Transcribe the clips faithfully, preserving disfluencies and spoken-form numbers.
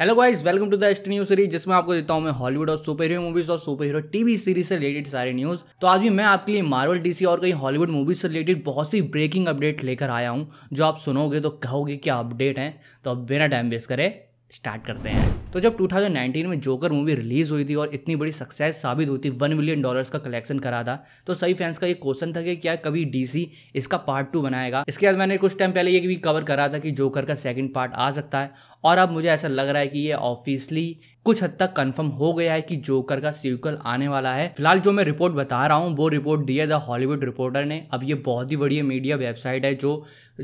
Hello guys, welcome to the est news series जिसमें आपको देता हूं मैं हॉलीवुड और सुपर हीरो मूवीज और सुपर हीरो टीवी सीरीज से रिलेटेड सारे न्यूज। तो आज भी मैं आपके लिए मार्वल, डीसी और कई हॉलीवुड मूवीज से रिलेटेड बहुत सी ब्रेकिंग अपडेट लेकर आया हूं जो आप सुनोगे तो कहोगे क्या अपडेट हैं। तो अब बिना टाइम वेस्ट करें स्टार्ट करते हैं। तो जब दो हज़ार उन्नीस में जोकर मूवी रिलीज हुई थी और इतनी बड़ी सक्सेस साबित हुई थी, वन मिलियन डॉलर्स का कलेक्शन करा था, तो सही फैंस का ये क्वेश्चन था कि क्या कभी डीसी इसका पार्ट टू बनाएगा। इसके बाद मैंने कुछ टाइम पहले ये भी कवर करा था कि जोकर का सेकंड पार्ट आ सकता है और अब मुझे ऐसा लग रहा है कि ये ऑफिशियली कुछ हद तक कंफर्म हो गया है कि जोकर का सीक्वल आने वाला है। फिलहाल जो मैं रिपोर्ट बता रहा हूँ वो रिपोर्ट दी है द हॉलीवुड रिपोर्टर ने। अब ये बहुत ही बढ़िया मीडिया वेबसाइट है जो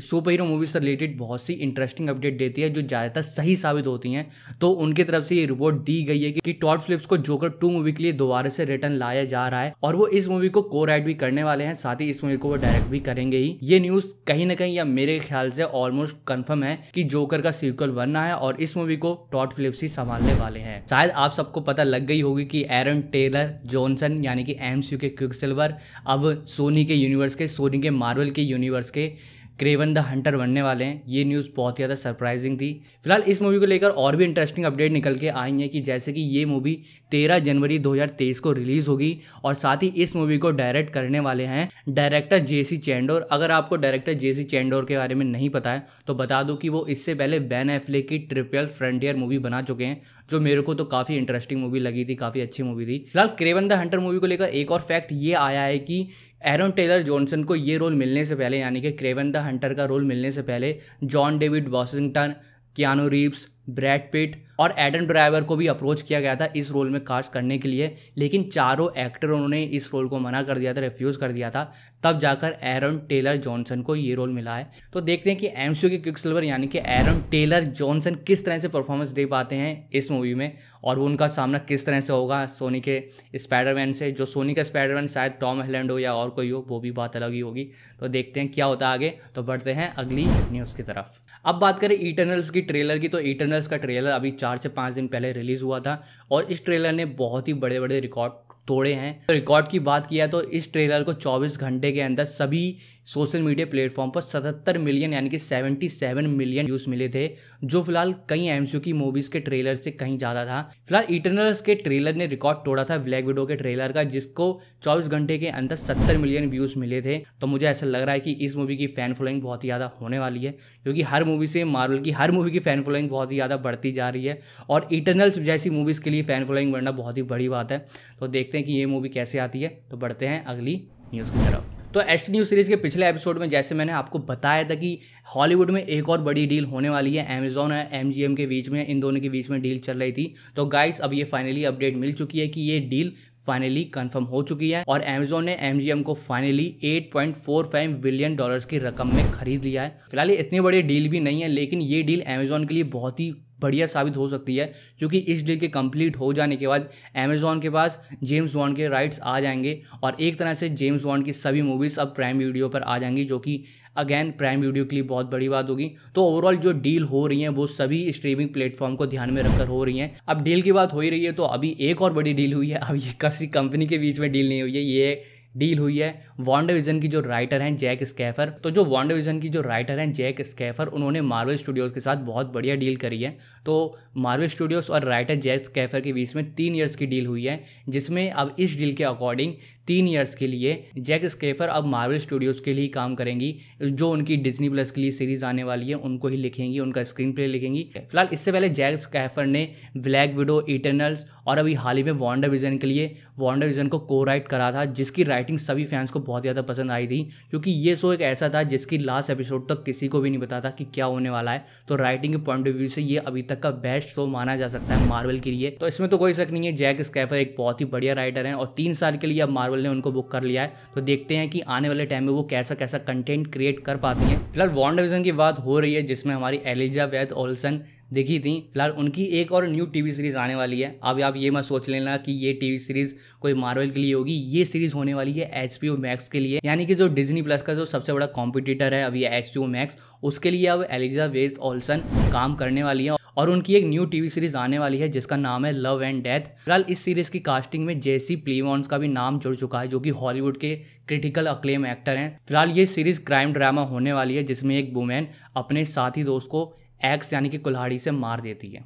सुपर हीरो मूवीज से रिलेटेड बहुत सी इंटरेस्टिंग अपडेट देती है जो ज़्यादातर सही साबित होती हैं। तो उनकी तरफ से ये रिपोर्ट दी गई है कि टॉड फिलिप्स को जोकर टू मूवी के लिए दोबारा से रिटर्न लाया जा रहा है और वो इस मूवी को को राइट भी करने वाले हैं, साथ ही इस मूवी को वो डायरेक्ट भी करेंगे ही। ये न्यूज़ कहीं ना कहीं या मेरे ख्याल से ऑलमोस्ट कन्फर्म है कि जोकर का सीक्वल बनना है और इस मूवी को टॉड फिलिप्स ही संभालने वाले हैं। शायद आप सबको पता लग गई होगी कि एरन टेलर जॉनसन यानी कि एमसीयू के क्विक सिल्वर अब सोनी के यूनिवर्स के सोनी के मार्वल के यूनिवर्स के क्रेवन द हंटर बनने वाले हैं। ये न्यूज़ बहुत ही ज़्यादा सरप्राइजिंग थी। फिलहाल इस मूवी को लेकर और भी इंटरेस्टिंग अपडेट निकल के आई हैं कि जैसे कि ये मूवी तेरह जनवरी दो हज़ार तेईस को रिलीज़ होगी और साथ ही इस मूवी को डायरेक्ट करने वाले हैं डायरेक्टर जेसी चैंडोर। अगर आपको डायरेक्टर जेसी चैंडोर के बारे में नहीं पता है तो बता दूँ कि वो इससे पहले बैन एफ्लेक की ट्रिपल फ्रंटियर मूवी बना चुके हैं जो मेरे को तो काफ़ी इंटरेस्टिंग मूवी लगी थी, काफ़ी अच्छी मूवी थी। फिलहाल क्रेवन द हंटर मूवी को लेकर एक और फैक्ट ये आया है कि एरन टेलर जॉनसन को ये रोल मिलने से पहले यानी कि क्रेवन द हंटर का रोल मिलने से पहले John David Washington, Keanu Reeves, Brad Pitt और एडन ड्राइवर को भी अप्रोच किया गया था इस रोल में कास्ट करने के लिए, लेकिन चारों एक्टरों ने इस रोल को मना कर दिया था, रिफ्यूज़ कर दिया था। तब जाकर एरन टेलर जॉनसन को ये रोल मिला है। तो देखते हैं कि एमसीयू के क्विकसिल्वर यानी कि एरन टेलर जॉनसन किस तरह से परफॉर्मेंस दे पाते हैं इस मूवी में और उनका सामना किस तरह से होगा सोनी के स्पाइडरमैन से। जो सोनी का स्पाइडरमैन शायद टॉम हॉलैंड हो या और कोई हो, वो भी बात अलग ही होगी। तो देखते हैं क्या होता है आगे। तो बढ़ते हैं अगली न्यूज़ की तरफ। अब बात करें इटर्नल्स की ट्रेलर की, तो इटर्नल्स का ट्रेलर अभी चार से पाँच दिन पहले रिलीज़ हुआ था और इस ट्रेलर ने बहुत ही बड़े बड़े रिकॉर्ड तोड़े हैं। तो रिकॉर्ड की बात किया तो इस ट्रेलर को चौबीस घंटे के अंदर सभी सोशल मीडिया प्लेटफॉर्म पर सतहत्तर मिलियन यानी कि सतहत्तर मिलियन व्यूज मिले थे, जो फिलहाल कई एमसीयू की मूवीज़ के ट्रेलर से कहीं ज़्यादा था। फिलहाल इटर्नल्स के ट्रेलर ने रिकॉर्ड तोड़ा था ब्लैक विडो के ट्रेलर का, जिसको चौबीस घंटे के अंदर सत्तर मिलियन व्यूज मिले थे। तो मुझे ऐसा लग रहा है कि इस मूवी की फ़ैन फॉलोइंग बहुत ही ज़्यादा होने वाली है, क्योंकि हर मूवी से मार्वल की हर मूवी की फ़ैन फॉलोइंग बहुत ही ज़्यादा बढ़ती जा रही है और इटर्नल्स जैसी मूवीज़ के लिए फ़ैन फॉलोइंग बढ़ना बहुत ही बड़ी बात है। तो देखते हैं कि ये मूवी कैसे आती है। तो बढ़ते हैं अगली न्यूज़ की तरफ। तो एस्ट न्यूज़ सीरीज़ के पिछले एपिसोड में जैसे मैंने आपको बताया था कि हॉलीवुड में एक और बड़ी डील होने वाली है अमेज़ॉन और एमजीएम के बीच में, इन दोनों के बीच में डील चल रही थी। तो गाइस अब ये फाइनली अपडेट मिल चुकी है कि ये डील फाइनली कंफर्म हो चुकी है और अमेज़ॉन ने एमजीएम को फाइनली आठ पॉइंट चार पाँच बिलियन डॉलर्स की रकम में खरीद लिया है। फिलहाल इतनी बड़ी डील भी नहीं है, लेकिन ये डील अमेज़ॉन के लिए बहुत ही बढ़िया साबित हो सकती है, क्योंकि इस डील के कंप्लीट हो जाने के बाद अमेज़ॉन के पास जेम्स बॉन्ड के राइट्स आ जाएंगे और एक तरह से जेम्स बॉन्ड की सभी मूवीज़ अब प्राइम वीडियो पर आ जाएंगी, जो कि अगेन प्राइम वीडियो के लिए बहुत बड़ी बात होगी। तो ओवरऑल जो डील हो रही है वो सभी स्ट्रीमिंग प्लेटफॉर्म को ध्यान में रखकर हो रही है। अब डील की बात हो ही रही है तो अभी एक और बड़ी डील हुई है। अब ये किसी कंपनी के बीच में डील नहीं हुई है, ये डील हुई है वांडाविजन की जो राइटर हैं जैक स्कैफर। तो जो वांडाविजन की जो राइटर हैं जैक स्कैफर, उन्होंने मार्वल स्टूडियोज़ के साथ बहुत बढ़िया डील करी है। तो मार्वल स्टूडियोज़ और राइटर जैक स्कैफर के बीच में तीन ईयर्स की डील हुई है, जिसमें अब इस डील के अकॉर्डिंग तीन ईयर्स के लिए जैक स्कैफर अब मार्वल स्टूडियोज़ के लिए काम करेंगी, जो उनकी डिज्नी प्लस के लिए सीरीज़ आने वाली है उनको ही लिखेंगी, उनका स्क्रीन प्ले लिखेंगी। फिलहाल इससे पहले जैक स्कैफर ने ब्लैक विडो, इटर्नल्स और अभी हाल ही में वांडाविजन के लिए वांडाविजन को को राइट करा था, जिसकी राइटिंग सभी फैंस को बहुत ज़्यादा पसंद आई थी, क्योंकि ये शो एक ऐसा था जिसकी लास्ट एपिसोड तक किसी को भी नहीं पता था कि क्या होने वाला है। तो राइटिंग के पॉइंट ऑफ व्यू से ये अभी तक का बेस्ट शो माना जा सकता है मार्वल के लिए। तो इसमें तो कोई शक नहीं है, जैक स्कैफर एक बहुत ही बढ़िया राइटर हैं और तीन साल के लिए अब मार्वल ने उनको बुक कर लिया है। तो देखते हैं कि आने वाले टाइम में वो कैसा कैसा कंटेंट क्रिएट कर पाती हैं। फिलहाल वांडाविजन की बात हो रही है, जिसमें हमारी एलिजाबेथ ओल्सन देखी थी। फिलहाल उनकी एक और न्यू टीवी सीरीज़ आने वाली है। अब आप ये मत सोच लेना कि ये टीवी सीरीज़ कोई मार्वल के लिए होगी, ये सीरीज़ होने वाली है एचबीओ मैक्स के लिए, यानी कि जो डिज्नी प्लस का जो सबसे बड़ा कॉम्पिटिटर है अभी एचबीओ मैक्स, उसके लिए अब एलिजाबेथ ओल्सन काम करने वाली है और उनकी एक न्यू टीवी सीरीज़ आने वाली है जिसका नाम है लव एंड डेथ। फिलहाल इस सीरीज़ की कास्टिंग में जेसी प्लीवॉन्स का भी नाम जुड़ चुका है, जो कि हॉलीवुड के क्रिटिकल अक्लेम एक्टर हैं। फिलहाल ये सीरीज़ क्राइम ड्रामा होने वाली है, जिसमें एक वुमेन अपने साथी दोस्त को एक्स यानी कि कुल्हाड़ी से मार देती है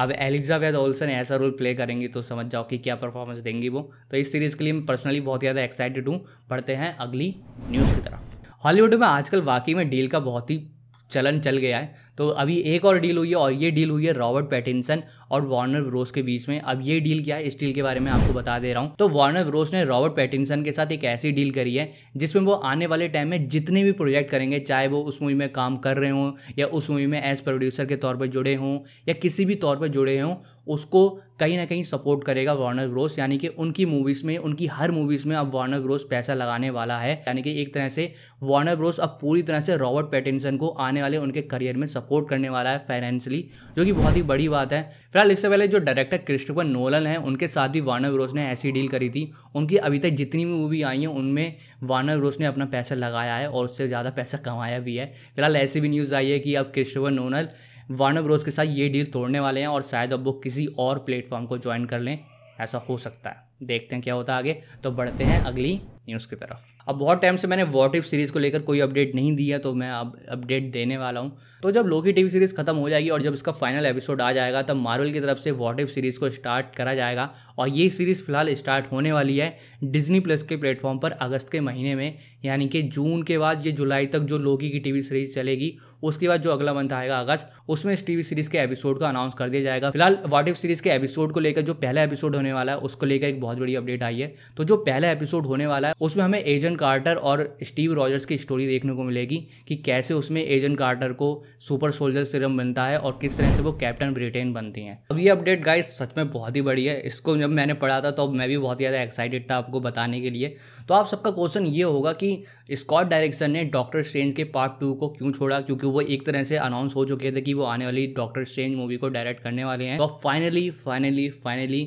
अब एलिजाबेथ ओल्सन ऐसा रोल प्ले करेंगी तो समझ जाओ कि क्या परफॉर्मेंस देंगी वो। तो इस सीरीज़ के लिए मैं पर्सनली बहुत ज़्यादा एक्साइटेड हूँ। बढ़ते हैं अगली न्यूज़ की तरफ। हॉलीवुड में आजकल वाकई में डील का बहुत ही चलन चल गया है। तो अभी एक और डील हुई है और ये डील हुई है रॉबर्ट पैटिंसन और वार्नर ब्रोस के बीच में। अब ये डील क्या है, इस डील के बारे में आपको बता दे रहा हूँ। तो वार्नर ब्रोस ने रॉबर्ट पैटिंसन के साथ एक ऐसी डील करी है जिसमें वो आने वाले टाइम में जितने भी प्रोजेक्ट करेंगे, चाहे वो उस मूवी में काम कर रहे हों या उस मूवी में एज प्रोड्यूसर के तौर पर जुड़े हों या किसी भी तौर पर जुड़े हों, उसको कहीं ना कहीं सपोर्ट करेगा वार्नर ब्रोस। यानी कि उनकी मूवीज़ में, उनकी हर मूवीज़ में अब वार्नर ब्रोस पैसा लगाने वाला है। यानी कि एक तरह से वार्नर ब्रोस अब पूरी तरह से रॉबर्ट पैटिंसन को आने वाले उनके करियर में सपोर्ट करने वाला है फाइनेंशियली, जो कि बहुत ही बड़ी बात है। फिलहाल इससे पहले जो डायरेक्टर क्रिस्टोफर नोलन हैं उनके साथ भी वार्नर ब्रोस ने ऐसी डील करी थी। उनकी अभी तक जितनी भी मूवी आई हैं उनमें वार्नर ब्रोस ने अपना पैसा लगाया है और उससे ज़्यादा पैसा कमाया भी है। फिलहाल ऐसी भी न्यूज़ आई है कि अब क्रिस्टोफर नोलन वार्नर ब्रोस के साथ ये डील तोड़ने वाले हैं और शायद अब वो किसी और प्लेटफॉर्म को ज्वाइन कर लें, ऐसा हो सकता है। देखते हैं क्या होता है आगे। तो बढ़ते हैं अगली न्यूज़ की तरफ। अब बहुत टाइम से मैंने व्हाट इफ सीरीज़ को लेकर कोई अपडेट नहीं दिया, तो मैं अब अपडेट देने वाला हूं। तो जब लोकी टीवी सीरीज़ खत्म हो जाएगी और जब इसका फाइनल एपिसोड आ जाएगा तब मार्वल की तरफ से व्हाट इफ सीरीज़ को स्टार्ट करा जाएगा। और ये सीरीज़ फिलहाल स्टार्ट होने वाली है डिज्नी प्लस के प्लेटफॉर्म पर अगस्त के महीने में। यानी कि जून के बाद ये जुलाई तक जो लोकी की टीवी सीरीज़ चलेगी, उसके बाद जो अगला मंथ आएगा अगस्त, उसमें इस टीवी सीरीज़ के एपिसोड का अनाउंस कर दिया जाएगा। फिलहाल व्हाट इफ सीरीज़ के एपिसोड को लेकर, जो पहला एपिसोड होने वाला है उसको लेकर एक बहुत बड़ी अपडेट आई है। तो जो पहला एपिसोड होने वाला है उसमें हमें एजेंट कार्टर और स्टीव रॉजर्स की स्टोरी देखने को मिलेगी कि कैसे उसमें एजेंट कार्टर को सुपर सोल्जर सीरम बनता है और किस तरह से वो कैप्टन ब्रिटेन बनती हैं। अब ये अपडेट गाइस सच में बहुत ही बड़ी है। इसको जब मैंने पढ़ा था तो मैं भी बहुत ज़्यादा एक्साइटेड था आपको बताने के लिए। तो आप सबका क्वेश्चन ये होगा कि स्कॉट डायरेक्शन ने डॉक्टर स्ट्रेंज के पार्ट टू को क्यों छोड़ा, क्योंकि वो एक तरह से अनाउंस हो चुके थे कि वो आने वाली डॉक्टर स्ट्रेंज मूवी को डायरेक्ट करने वाले हैं। तो finally finally finally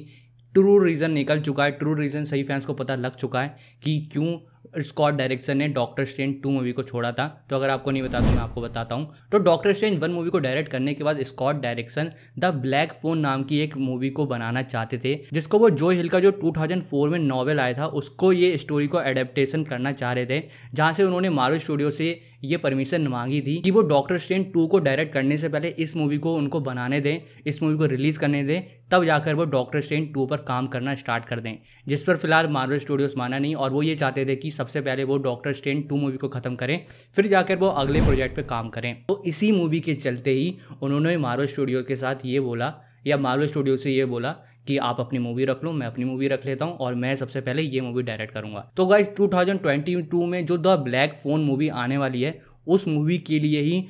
true reason निकल चुका है, ट्रू रीज़न सही फैंस को पता लग चुका है कि क्यों स्कॉट डायरेक्शन ने डॉक्टर स्ट्रेंज टू मूवी को छोड़ा था। तो अगर आपको नहीं बता तो मैं आपको बताता हूँ। तो डॉक्टर स्ट्रेंज वन मूवी को डायरेक्ट करने के बाद Scott Derrickson the Black Phone नाम की एक मूवी को बनाना चाहते थे, जिसको वो जो हिल का जो टू थाउजेंड फोर में नॉवेल आया था उसको ये स्टोरी को एडेप्टेशन करना चाह रहे थे, जहाँ से उन्होंने मार्वल स्टूडियो से ये परमिशन मांगी थी कि वो डॉक्टर स्ट्रेंज टू को डायरेक्ट करने से पहले इस मूवी को उनको बनाने दें, इस मूवी को रिलीज़ करने दें, तब जाकर वो डॉक्टर स्ट्रेंज टू पर काम करना स्टार्ट कर दें, जिस पर फिलहाल मार्वल स्टूडियोज माना नहीं और वो ये चाहते थे कि सबसे पहले वो डॉक्टर स्ट्रेंज टू मूवी को ख़त्म करें, फिर जाकर वो अगले प्रोजेक्ट पे काम करें। तो इसी मूवी के चलते ही उन्होंने मार्वल स्टूडियो के साथ ये बोला या मार्वल स्टूडियो से ये बोला कि आप अपनी मूवी रख लो, मैं अपनी मूवी रख लेता हूँ और मैं सबसे पहले ये मूवी डायरेक्ट करूँगा। तो guys two thousand twenty two में जो द ब्लैक फोन मूवी आने वाली है उस मूवी के लिए ही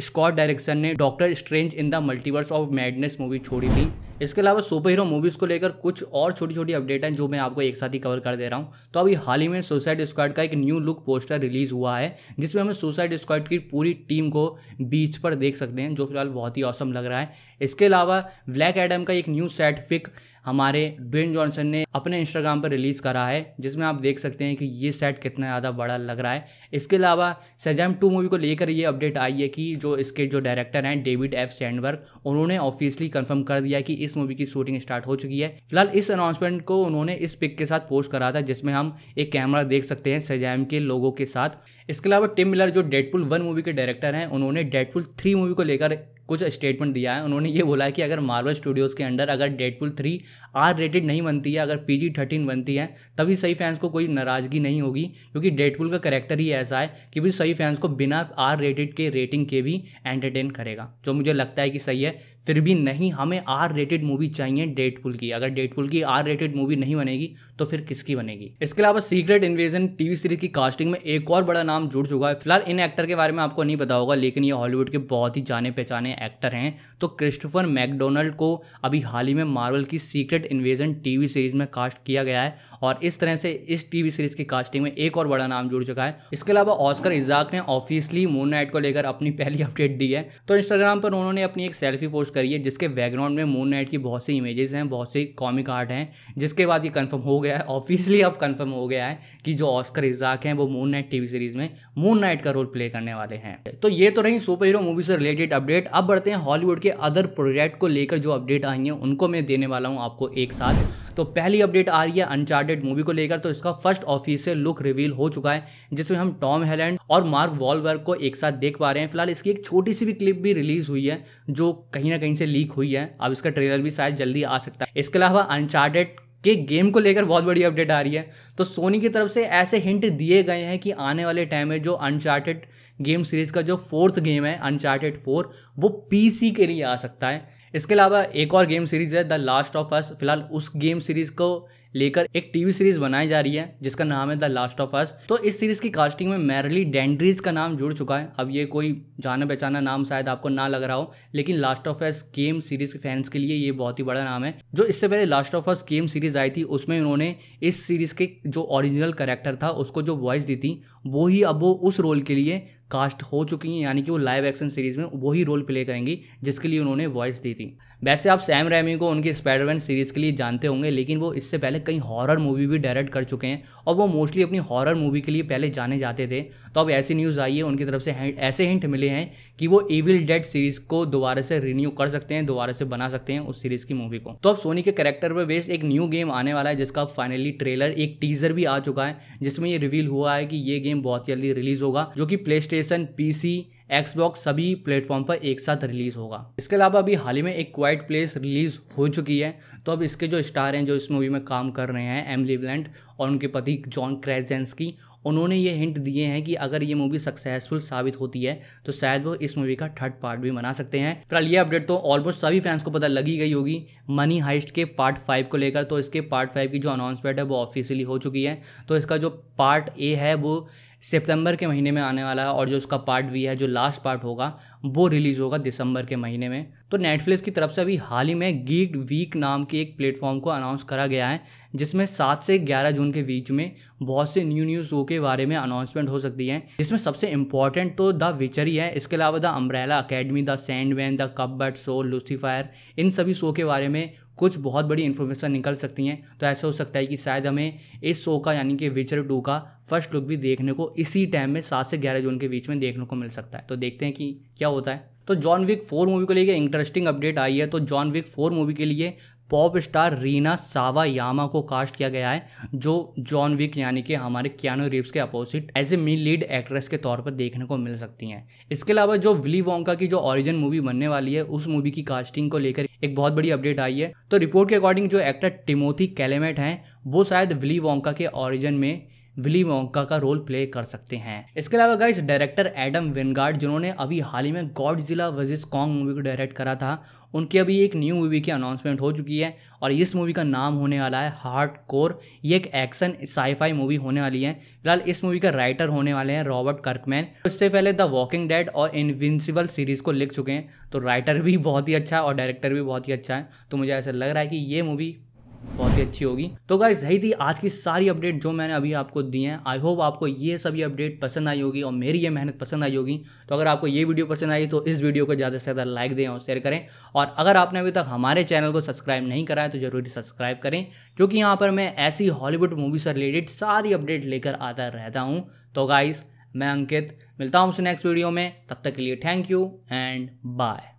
स्कॉट डायरेक्शन ने Doctor Strange in the Multiverse of Madness movie छोड़ी थी। इसके अलावा सुपर हीरो मूवीज़ को लेकर कुछ और छोटी छोटी अपडेट हैं जो मैं आपको एक साथ ही कवर कर दे रहा हूँ। तो अभी हाल ही में सुसाइड स्क्वाड का एक न्यू लुक पोस्टर रिलीज़ हुआ है, जिसमें हमें सुसाइड स्क्वाड की पूरी टीम को बीच पर देख सकते हैं, जो फिलहाल बहुत ही औसम लग रहा है। इसके अलावा ब्लैक एडम का एक न्यू सेट पिक हमारे ड्वेन जॉनसन ने अपने इंस्टाग्राम पर रिलीज़ करा है, जिसमें आप देख सकते हैं कि ये सेट कितना ज़्यादा बड़ा लग रहा है। इसके अलावा शज़ाम टू मूवी को लेकर ये अपडेट आई है कि जो इसके जो डायरेक्टर हैं डेविड एफ सैंडबर्ग, उन्होंने ऑफिशियली कंफर्म कर दिया कि इस मूवी की शूटिंग स्टार्ट हो चुकी है। फिलहाल इस अनाउंसमेंट को उन्होंने इस पिक के साथ पोस्ट करा था, जिसमें हम एक कैमरा देख सकते हैं शज़ाम के लोगों के साथ। इसके अलावा टिम मिलर जो डेडपूल वन मूवी के डायरेक्टर हैं, उन्होंने डेडपूल थ्री मूवी को लेकर कुछ स्टेटमेंट दिया है। उन्होंने ये बोला है कि अगर मार्वल स्टूडियोज़ के अंडर अगर डेडपूल थ्री आर रेटेड नहीं बनती है, अगर पीजी थर्टीन बनती है, तभी सही फैंस को कोई नाराज़गी नहीं होगी, क्योंकि डेडपूल का कैरेक्टर ही ऐसा है कि भी सही फैंस को बिना आर रेटेड के रेटिंग के भी एंटरटेन करेगा, जो मुझे लगता है कि सही है। फिर भी नहीं, हमें आर रेटेड मूवी चाहिए डेडपूल की। अगर डेडपूल की आर रेटेड मूवी नहीं बनेगी तो फिर किसकी बनेगी। इसके अलावा सीक्रेट इन्वेजन टीवी सीरीज की कास्टिंग में एक और बड़ा नाम जुड़ चुका है। फिलहाल इन एक्टर के बारे में आपको नहीं पता होगा, लेकिन ये हॉलीवुड के बहुत ही जाने पहचाने एक्टर हैं। तो क्रिस्टोफर मैकडोनल्ड को अभी हाल ही में मार्वल की सीक्रेट इन्वेजन टीवी सीरीज में कास्ट किया गया है और इस तरह से इस टीवी सीरीज की कास्टिंग में एक और बड़ा नाम जुड़ चुका है। इसके अलावा ऑस्कर इजाक ने ऑफिशियली मून नाइट को लेकर अपनी पहली अपडेट दी है। तो इंस्टाग्राम पर उन्होंने अपनी एक सेल्फी पोस्ट करिए, जिसके बैकग्राउंड में मून नाइट की बहुत सी इमेजेस हैं, बहुत से कॉमिक आर्ट हैं, जिसके बाद ये कंफर्म हो गया है, ऑफिशियली अब कंफर्म हो गया है कि जो ऑस्कर इजाक हैं वो मून नाइट टीवी सीरीज में मून नाइट का रोल प्ले करने वाले हैं। तो ये तो रही सुपर हीरो मूवी से रिलेटेड अपडेट। अब बढ़ते हैं हॉलीवुड के अदर प्रोजेक्ट को लेकर जो अपडेट आई हैं उनको मैं देने वाला हूँ आपको एक साथ। तो पहली अपडेट आ रही है अनचार्टेड मूवी को लेकर। तो इसका फर्स्ट ऑफिशियल लुक रिवील हो चुका है जिसमें हम टॉम हॉलैंड और मार्क वॉलबर्ग को एक साथ देख पा रहे हैं। फिलहाल इसकी एक छोटी सी भी क्लिप भी रिलीज हुई है जो कहीं ना कहीं से लीक हुई है। अब इसका ट्रेलर भी शायद जल्दी आ सकता है। इसके अलावा अनचार्टेड के गेम को लेकर बहुत बड़ी अपडेट आ रही है। तो सोनी की तरफ से ऐसे हिंट दिए गए हैं कि आने वाले टाइम में जो अनचार्टेड गेम सीरीज का जो फोर्थ गेम है अनचार्टेड फोर वो पीसी के लिए आ सकता है। इसके अलावा एक और गेम सीरीज है द लास्ट ऑफ अस। फिलहाल उस गेम सीरीज को लेकर एक टीवी सीरीज बनाई जा रही है जिसका नाम है द लास्ट ऑफ अस। तो इस सीरीज की कास्टिंग में मैरिली डेंड्रीज का नाम जुड़ चुका है। अब ये कोई जाना पहचाना नाम शायद आपको ना लग रहा हो, लेकिन Last of Us game series के फैंस के लिए ये बहुत ही बड़ा नाम है। जो इससे पहले Last of Us game series आई थी उसमें उन्होंने इस सीरीज के जो ओरिजिनल कैरेक्टर था उसको जो वॉइस दी थी वो ही अब वो उस रोल के लिए कास्ट हो चुकी हैं, यानी कि वो लाइव एक्शन सीरीज में वही रोल प्ले करेंगी जिसके लिए उन्होंने वॉइस दी थी। वैसे आप सैम रैमी को उनकी स्पाइडरमैन सीरीज के लिए जानते होंगे, लेकिन वो इससे पहले कई हॉरर मूवी भी डायरेक्ट कर चुके हैं और वो मोस्टली अपनी हॉरर मूवी के लिए पहले जाने जाते थे। तो अब ऐसी न्यूज़ आई है उनकी तरफ से, ऐसे हिंट मिले हैं कि वो इविल डेड सीरीज को दोबारा से रिन्यू कर सकते हैं, दोबारा से बना सकते हैं उस सीरीज की मूवी को। तो अब सोनी के कैरेक्टर पर बेस्ड एक न्यू गेम आने वाला है जिसका फाइनली ट्रेलर एक टीजर भी आ चुका है जिसमें ये रिवील हुआ है कि ये गेम बहुत जल्दी रिलीज होगा जो कि प्ले स्टेशन, पीसी, एक्सबॉक्स सभी प्लेटफॉर्म पर एक साथ रिलीज होगा। इसके अलावा अभी हाल ही में एक क्वाइट प्लेस रिलीज हो चुकी है। तो अब इसके जो स्टार हैं जो इस मूवी में काम कर रहे हैं एम लिवलैंड और उनके पति जॉन क्रेजेंस्की, उन्होंने ये हिंट दिए हैं कि अगर ये मूवी सक्सेसफुल साबित होती है तो शायद वो इस मूवी का थर्ड पार्ट भी बना सकते हैं। फिलहाल ये अपडेट तो ऑलमोस्ट सभी फैंस को पता लगी गई होगी मनी हाइस्ट के पार्ट फाइव को लेकर। तो इसके पार्ट फाइव की जो अनाउंसमेंट है वो ऑफिशियली हो चुकी है। तो इसका जो पार्ट ए है वो सितंबर के महीने में आने वाला है और जो उसका पार्ट भी है जो लास्ट पार्ट होगा वो रिलीज़ होगा दिसंबर के महीने में। तो नेटफ्लिक्स की तरफ से अभी हाल ही में गीक वीक नाम के एक प्लेटफॉर्म को अनाउंस करा गया है जिसमें सात से ग्यारह जून के बीच में बहुत से न्यू न्यू शो के बारे में अनाउंसमेंट हो सकती है, जिसमें सबसे इंपॉर्टेंट तो द विचर ही है। इसके अलावा the Umbrella Academy, the Sandman, the Cuphead show, Lucifer, इन सभी शो के बारे में कुछ बहुत बड़ी इन्फॉर्मेशन निकल सकती हैं। तो ऐसा हो सकता है कि शायद हमें इस शो का यानी कि विचर टू का फर्स्ट लुक भी देखने को इसी टाइम में सात से ग्यारह जून के बीच में देखने को मिल सकता है। तो देखते हैं कि क्या होता है। तो जॉन विक फोर मूवी को लेकर इंटरेस्टिंग अपडेट आई है। तो जॉन विक फोर मूवी के लिए पॉप स्टार रीना सावायामा को कास्ट किया गया है जो जॉन विक यानी कि हमारे कियानो रीव्स के opposite as a main lead actress के तौर पर देखने को मिल सकती हैं। इसके अलावा जो विली वोंका की जो ओरिजिन मूवी बनने वाली है उस मूवी की कास्टिंग को लेकर एक बहुत बड़ी अपडेट आई है। तो रिपोर्ट के अकॉर्डिंग जो एक्टर टिमोथी कैलेमेट हैं वो शायद विली वोंका के ओरिजिन में विली वोंका का रोल प्ले कर सकते हैं। इसके अलावा गाइस डायरेक्टर एडम विंगार्ड जिन्होंने अभी हाल ही में गॉडजिला वर्सेस कॉन्ग मूवी को डायरेक्ट करा था, उनकी अभी एक न्यू मूवी की अनाउंसमेंट हो चुकी है और इस मूवी का नाम होने वाला है हार्ड कोर। ये एक एक्शन साईफाई मूवी होने वाली है। फिलहाल इस मूवी का राइटर होने वाले हैं रॉबर्ट कर्कमैन। इससे पहले द वॉकिंग डेड और इनविंसिबल सीरीज को लिख चुके हैं। तो राइटर भी बहुत ही अच्छा है और डायरेक्टर भी बहुत ही अच्छा है। तो मुझे ऐसा लग रहा है कि ये मूवी बहुत ही अच्छी होगी। तो गाइस यही थी आज की सारी अपडेट जो मैंने अभी आपको दी हैं। आई होप आपको ये सभी अपडेट पसंद आई होगी और मेरी ये मेहनत पसंद आई होगी। तो अगर आपको ये वीडियो पसंद आई तो इस वीडियो को ज़्यादा से ज़्यादा लाइक दें और शेयर करें। और अगर आपने अभी तक हमारे चैनल को सब्सक्राइब नहीं करा है तो जरूर सब्सक्राइब करें, क्योंकि यहाँ पर मैं ऐसी हॉलीवुड मूवी से रिलेटेड सारी अपडेट लेकर आता रहता हूँ। तो गाइस मैं अंकित मिलता हूँ उस नेक्स्ट वीडियो में। तब तक के लिए थैंक यू एंड बाय।